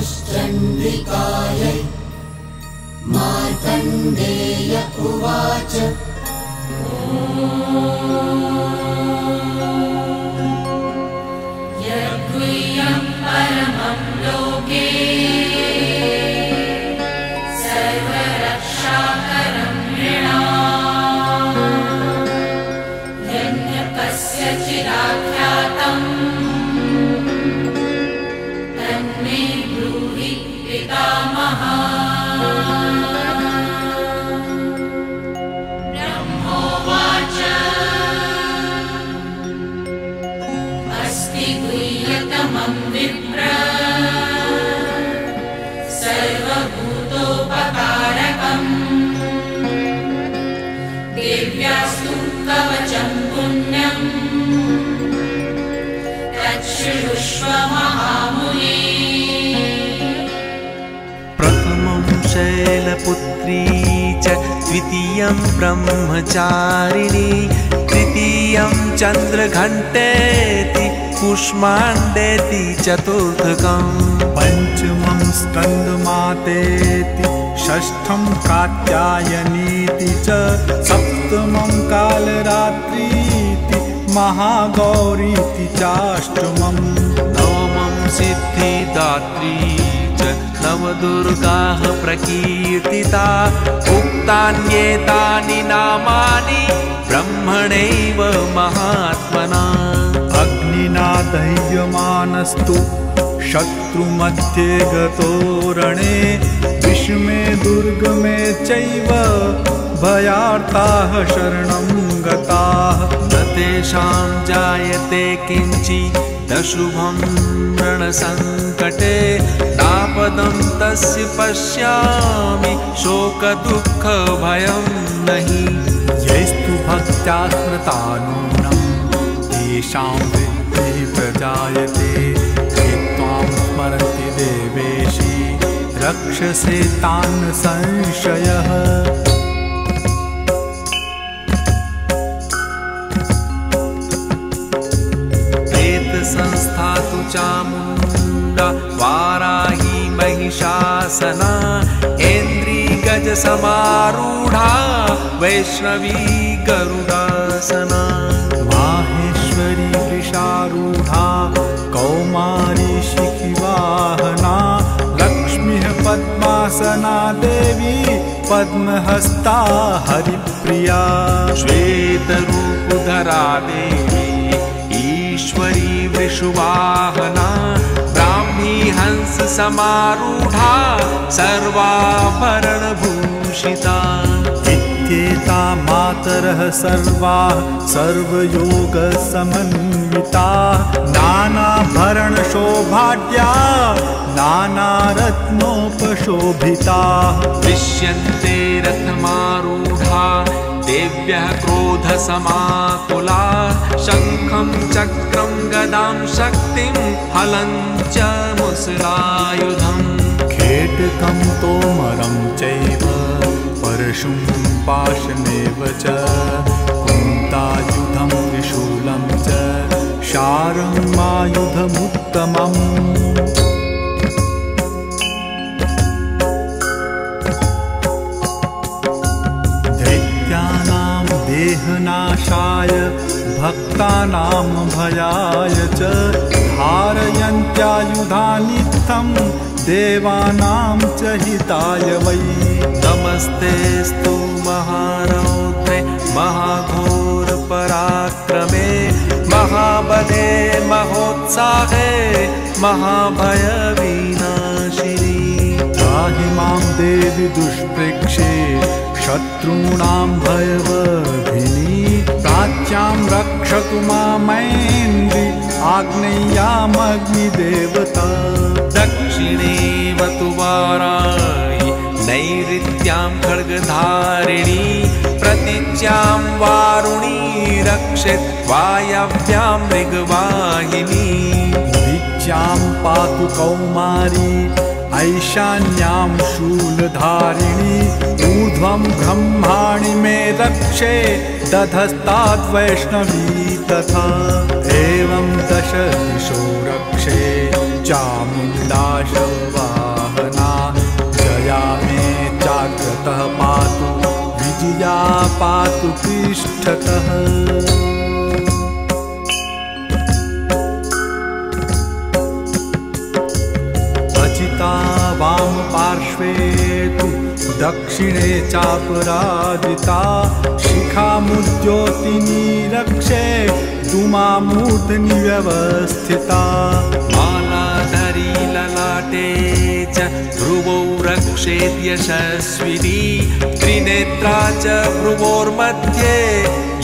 चण्डिकायै मार्कण्डेय उवाच यद्गुह्यं परमं लोके सर्वरक्षाकरं नृणां यन्नपस्य चिराख्यातं तन्मे ब्रूहि पितामहः देव्यास्तु कवचं पुण्यं तच्छृणुष्व महामुने प्रथमं शैलपुत्री च द्वितीयं ब्रह्मचारिणी तृतीयं चन्द्रघण्टेति कूष्माण्डेति चतुर्थकं पंचमं स्कन्दमातेति षष्ठं कात्यायनीति च सप्तमं कालरात्रीति महागौरीति चाष्टमं नवमं सिद्धिदात्री च नवदुर्गाः प्रकीर्तिता उक्तान्येतानि नामानि ब्रह्मणैव महात्मना अग्निना दह्यमानस्तु शत्रुमध्ये गतो रणे विष्मे दुर्गमे चैव भयार्ताः शरणं गताः न तेषां जायते किञ्चित् न शुभं रणसङ्कटे नापदं तस्य पश्यामि शोकदुःखभयं नहि यैस्तु भक्त्या स्मृता नूनं तेषां वृद्धिः प्रजायते स्मरति देवेशी रक्षसे तान् संशयः प्रेतसंस्था तु चामुण्डा वाराही महिषासना ऐन्द्री गजसमारूढा वैष्णवी गरुडासना माहेश्वरी वृषारूढा कौमारी शिखिवाहना लक्ष्मी पद्मासना देवी पद्महस्ता हरिप्रिया श्वेतरूपधरा देवी ईश्वरी वृषवाहना ब्राह्मी हंस समारूढ़ा सर्वाभरणभूषिता इत्येता मातरः सर्वाः सर्वयोगसमन्विता नानाभरणशोभाढ्या नानारत्नोपशोभिता दृश्यन्ते रत्नमारूढा देव्यः क्रोधसमाकुला शङ्खं चक्रं गदां शक्तिं हलं च मुसलायुधं खेटकं तोमरं चैव परशुं पाशमेव च कुन्तायुधं त्रिशूलं च शारं मायुधमुत्तमम् दैत्यानां देहनाशाय भक्तानां भयाय च धारयन्त्यायुधानि नित्यं देवानां च हिताय वै नमस्तेस्तु महारौद्रे महाघोरपराक्रमे महाबले महोत्साहे महाभयविनाशिनि पाहि मां देवि दुष्प्रेक्षे शत्रूणां भयवभिनि प्राच्यां रक्षतु मामैन्द्रि आग्नेयामग्निदेवता दक्षिणेव तु वाराणि नैऋत्यां खड्गधारिणी प्रतीच्यां वारुणी रक्षेत् वायव्यां मृगवाहिनी वीच्यां पातु कौमारी ऐशान्यां शूलधारिणी ऊर्ध्वं ब्रह्माणि मे रक्षे दधस्ताद् वैष्णवी तथा एवं दश दिशो रक्षे चामुण्डा शर्वा मा पातु पृष्ठतः। अजिता वाम पार्श्वे तु दक्षिणे चापराजिता, शिखा मुद्योतिनी रक्षे दुमा मूर्धनि व्यवस्थिता। मालाधरी ललाटे च ध्रुवौ रक्षेत् यशस्विनी, त्रिनेत्रा च भ्रुवोर्मध्ये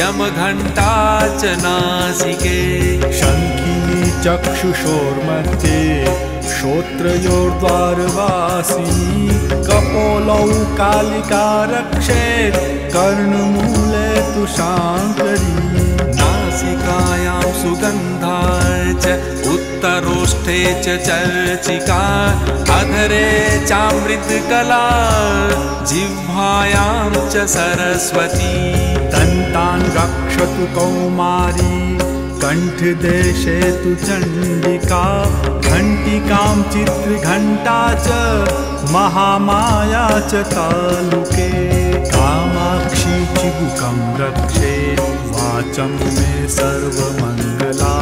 यमघण्टा च नासिके। शङ्खिनी चक्षुषोर्मध्ये श्रोत्रयोर्द्वारवासिनी, कपोलौ कालिका रक्षेत् कर्णमूले तु शाङ्करी। नासिकायां सुगन्धा च उत्तरोष्ठे च चर्चिका, अधरे चामृतकला जिह्वायां च सरस्वती। दन्तान् रक्षतु कौमारी कण्ठदेशे तु चण्डिका, घण्टिकां चित्रघण्टा च महामाया च तालुके। कामाक्षी चिबुकं रक्षे वाचं मे सर्वमङ्गला,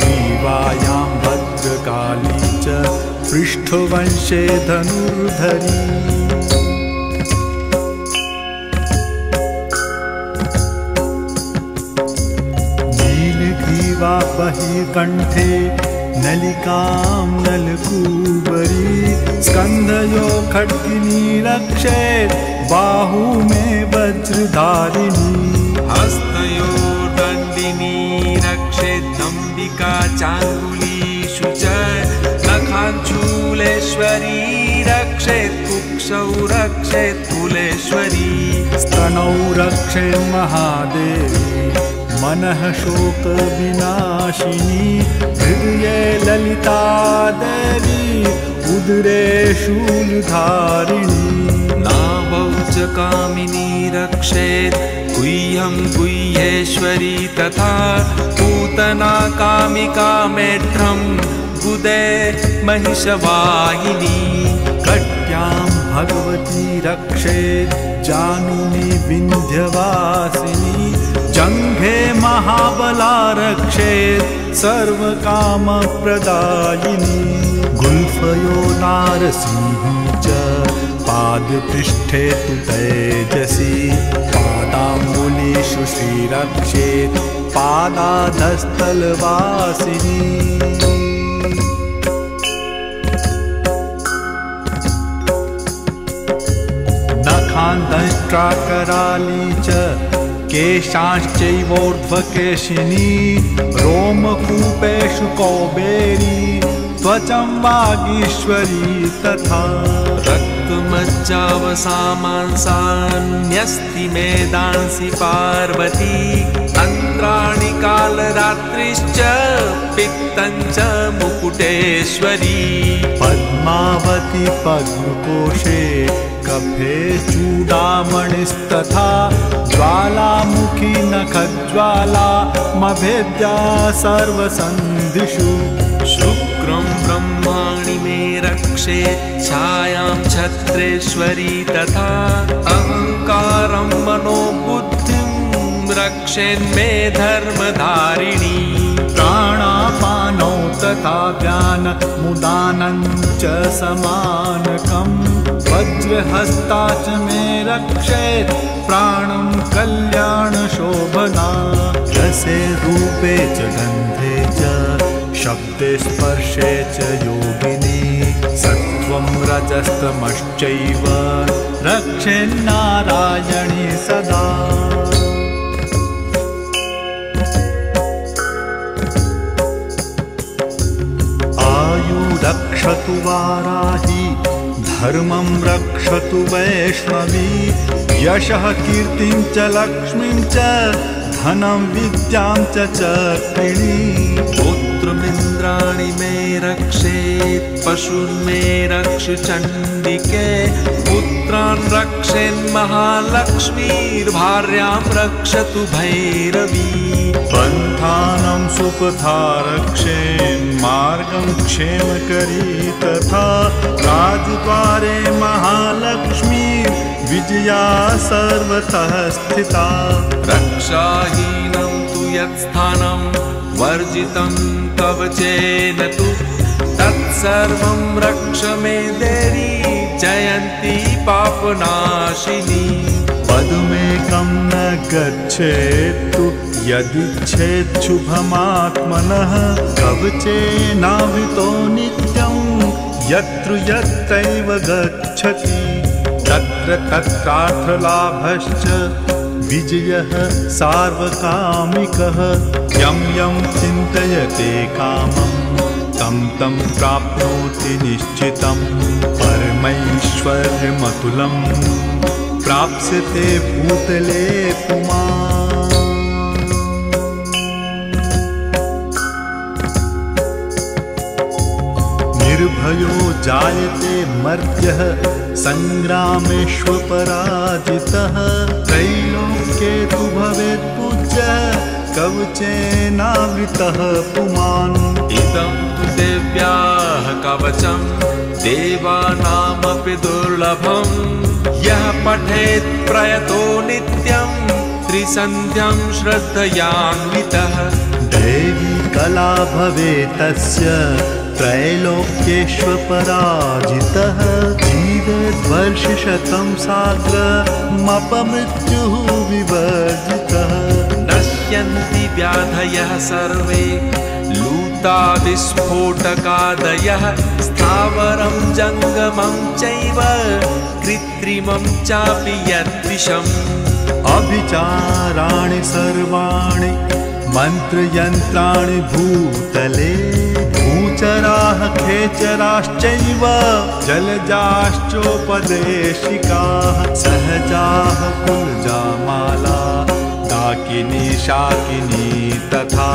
ग्रीवायां भद्रकाली च पृष्ठवंशे धनुर्धरी। बहिर्कण्ठे नलिकां नलकूबरी, स्कन्धयो खड्गिनी रक्षे बाहु मे वज्रधारिणी। हस्तयो दण्डिनी रक्षे दम्बिका चाङ्गुलीषु च, नखाञ्चूलेश्वरी रक्षे कुक्षौ रक्षे कुलेश्वरी। स्तनौ रक्षे महादेवी मनः शोक विनाशिनी, हृदये ललिता देवी उदरे शूलधारिणी। नाभौ च कामिनी रक्षेत् गुह्यं गुह्येश्वरी तथा, पूतना कामिका मेढ्रं गुदे महिषवाहिनी। कट्यां भगवती रक्षेत् जानुनी विन्ध्यवासिनी, जंघे महाबला रक्षेत् सर्वकामप्रदायिनी। गुल्फयो नारसिंही च पादपृष्ठे तु तेजसी, पादाम्बुलीषु श्रीरक्षेत् पादाधस्थलवासिनी। नखान्तश्चाकराली च केशाश्चैवोर्ध्वकेशिनी, रोमकूपेषु कौबेरी त्वचं वागीश्वरी तथा। रक्तमज्जावसामांसान्यस्ति मेदांसि पार्वती, अन्त्राणि कालरात्रिश्च पित्तं च मुकुटेश्वरी। पद्मावती पद्मकोशे कफे चूडामणिस्तथा, ज्वालामुखी नखज्वाला मभेद्या सर्वसन्धिषु। शुक्रं ब्रह्माणि मे रक्षे छायां छत्रेश्वरी तथा, अहंकारं मनोबुद्धिं रक्षेन्मे धर्मधारिणी। प्राणापानौ तथा ज्ञान मुदानं च समानकं, वज्रहस्ता च मे रक्षेत् प्राणं कल्याणशोभना। रसे रूपे च गन्धे च शब्दे स्पर्शे च योगिनी, सत्त्वं रजस्तमश्चैव रक्षेन्नारायणी सदा। रक्षतु वाराही धर्मं रक्षतु वैष्णवी, यशः कीर्तिं च लक्ष्मीं च धनं विद्यां च चक्रिणी। पुत्रमिन्द्राणि मे रक्षेत् पशुन्मे रक्ष चण्डिके, पुत्रान् रक्षेन्महालक्ष्मीर्भार्यां रक्षतु भैरवी। पन्थानं सुपथा रक्षेन्मार्गं क्षेमकरी तथा, राजद्वारे महालक्ष्मी विजया सर्वतः स्थिता रक्षाहीनं तु यत्स्थानं वर्जितं कवचेन तु तत्सर्वं रक्ष मे देवी जयन्ती पापनाशिनी पदमेकं न गच्छेत्तु यदि चेच्छुभमात्मनः कवचेनावृतो नित्यं यत्र यत्रैव गच्छति तत्र तत्रार्थलाभश्च विजयः सार्वकामिकः यं यं चिन्तयते कामं तं तं प्राप्नोति निश्चितं परमैश्वर्यमतुलं प्राप्स्यते भूतले पुमान्। निर्भयो जायते मर्त्यः संग्रामेष्वपराजितः त्रैलोक्ये तु भवेत् पूज्यः कवचेनावृतः पुमान्। इदं तु देव्याः कवचं देवानामपि दुर्लभं यः पठेत् प्रयतो नित्यं त्रिसन्ध्यं श्रद्धयान्वितः देवी कला भवेत् त्रैलोक्येष्वपराजितः जीवेद्वर्षशतं सागरमपमृत्युः विवर्जितः नश्यन्ति व्याधयः सर्वे लूतादिस्फोटकादयः स्थावरं जंगमं चैव कृत्रिमं चापि यद्विषम् अभिचाराणि सर्वाणि मन्त्रयन्त्राणि भूतले चराः खेचराश्चैव जलजाश्चोपदेशिकाः सहजाः पुलजामाला डाकिनी शाकिनी तथा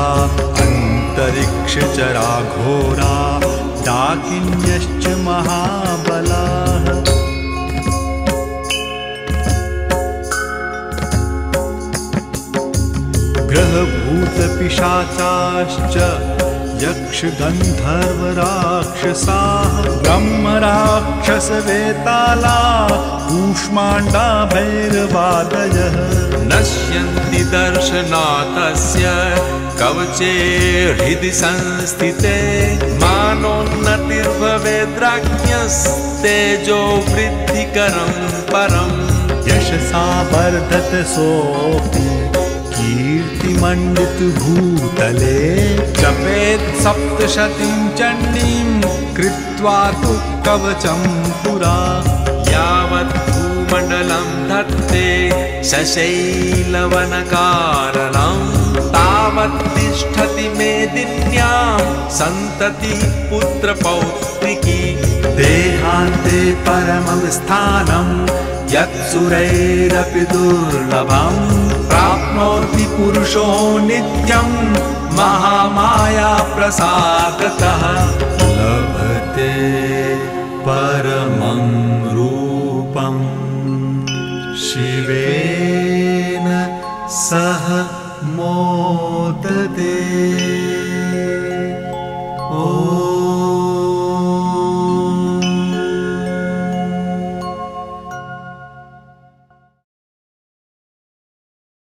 अंतरिक्षचरा घोरा डाकिन्यश्च महाबलाः। ग्रहभूतपिशाचाश्च यक्ष गंधर्व राक्षसाः ब्रह्मराक्षसवेताला कूष्माण्डा भैरवादयः नश्यन्ति दर्शनातस्य कवचे हृदि संस्थिते मानोन्नतिर्भवेद्राज्ञस्तेजो वृद्धिकरं परं यशसा वर्धत सोऽपि कीर्तिमण्डित भूतले जपेत् सप्तशतीं चण्डीं कृत्वा तु कवचं पुरा यावत् भूमण्डलं धत्ते शशैलवनकारणं तावत् तिष्ठति मेदिन्यां सन्तति पुत्रपौत्रिकी देहान्ते परमं स्थानं यत्सुरैरपि दुर्लभं प्राप्नोति पुरुषो नित्यं महामाया प्रसादतः लभते परमं रूपं शिवेन सह मोदते।